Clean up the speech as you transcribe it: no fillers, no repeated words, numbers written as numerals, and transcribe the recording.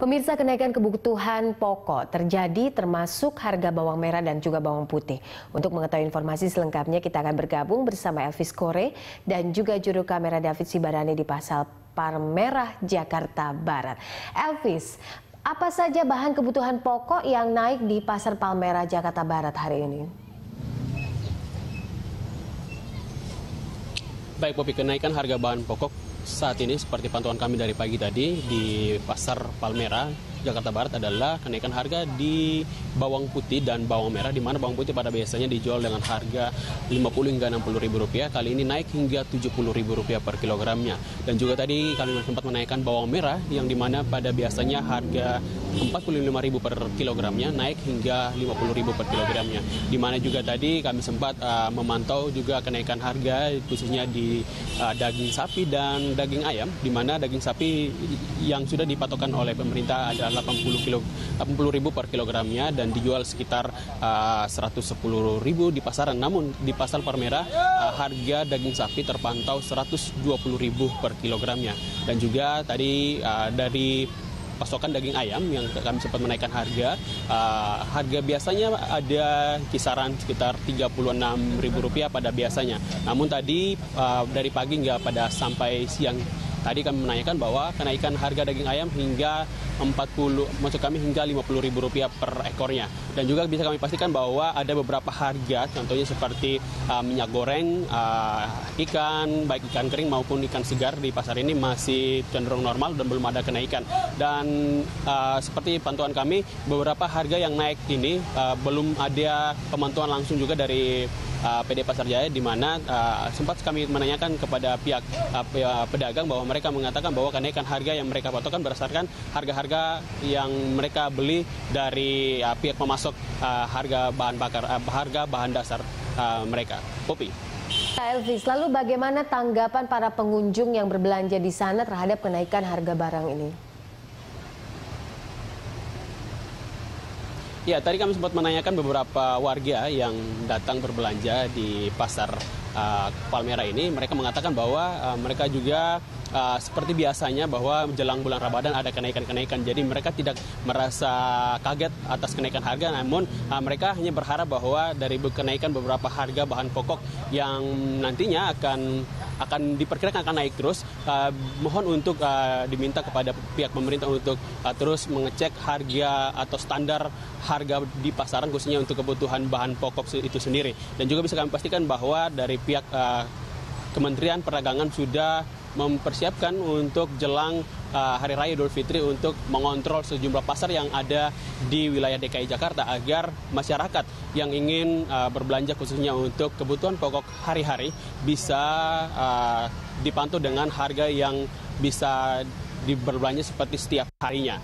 Pemirsa, kenaikan kebutuhan pokok terjadi termasuk harga bawang merah dan juga bawang putih. Untuk mengetahui informasi selengkapnya, kita akan bergabung bersama Elvis Kore dan juga juru kamera David Sibarani di Pasar Palmerah, Jakarta Barat. Elvis, apa saja bahan kebutuhan pokok yang naik di Pasar Palmerah, Jakarta Barat hari ini? Baik, Popi, kenaikan harga bahan pokok saat ini seperti pantauan kami dari pagi tadi di Pasar Palmerah, Jakarta Barat adalah kenaikan harga di bawang putih dan bawang merah, di mana bawang putih pada biasanya dijual dengan harga Rp50 hingga Rp60.000, kali ini naik hingga Rp70.000 per kilogramnya. Dan juga tadi kami sempat menaikkan bawang merah yang di mana pada biasanya harga Rp45.000 per kilogramnya naik hingga Rp50.000 per kilogramnya. Di mana juga tadi kami sempat memantau juga kenaikan harga khususnya di daging sapi dan daging ayam, di mana daging sapi yang sudah dipatokan oleh pemerintah adalah Rp80.000 per kilogramnya dan dijual sekitar Rp110.000 di pasaran. Namun di Pasar Palmerah harga daging sapi terpantau Rp120.000 per kilogramnya. Dan juga tadi dari pasokan daging ayam yang kami sempat menaikkan harga. Harga biasanya ada kisaran sekitar Rp36.000 pada biasanya. Namun tadi dari pagi hingga sampai siang tadi kami menanyakan bahwa kenaikan harga daging ayam hingga Rp50.000 per ekornya. Dan juga bisa kami pastikan bahwa ada beberapa harga, contohnya seperti minyak goreng, ikan, baik ikan kering maupun ikan segar di pasar ini masih cenderung normal dan belum ada kenaikan. Dan seperti pantauan kami, beberapa harga yang naik ini belum ada pemantauan langsung juga dari PD Pasar Jaya, di mana sempat kami menanyakan kepada pihak pedagang bahwa mereka mengatakan bahwa kenaikan harga yang mereka patokan berdasarkan harga-harga yang mereka beli dari pihak pemasok harga bahan dasar mereka. Popi. Elvis, lalu bagaimana tanggapan para pengunjung yang berbelanja di sana terhadap kenaikan harga barang ini? Ya, tadi kami sempat menanyakan beberapa warga yang datang berbelanja di Pasar Palmerah ini. Mereka mengatakan bahwa mereka juga seperti biasanya bahwa menjelang bulan Ramadan ada kenaikan-kenaikan. Jadi mereka tidak merasa kaget atas kenaikan harga, namun mereka hanya berharap bahwa dari kenaikan beberapa harga bahan pokok yang nantinya akan diperkirakan akan naik terus, mohon untuk diminta kepada pihak pemerintah untuk terus mengecek harga atau standar harga di pasaran khususnya untuk kebutuhan bahan pokok itu sendiri. Dan juga bisa kami pastikan bahwa dari pihak Kementerian Perdagangan sudah mempersiapkan untuk jelang Hari Raya Idul Fitri untuk mengontrol sejumlah pasar yang ada di wilayah DKI Jakarta agar masyarakat yang ingin berbelanja khususnya untuk kebutuhan pokok hari-hari bisa dipantau dengan harga yang bisa diberbelanja seperti setiap harinya.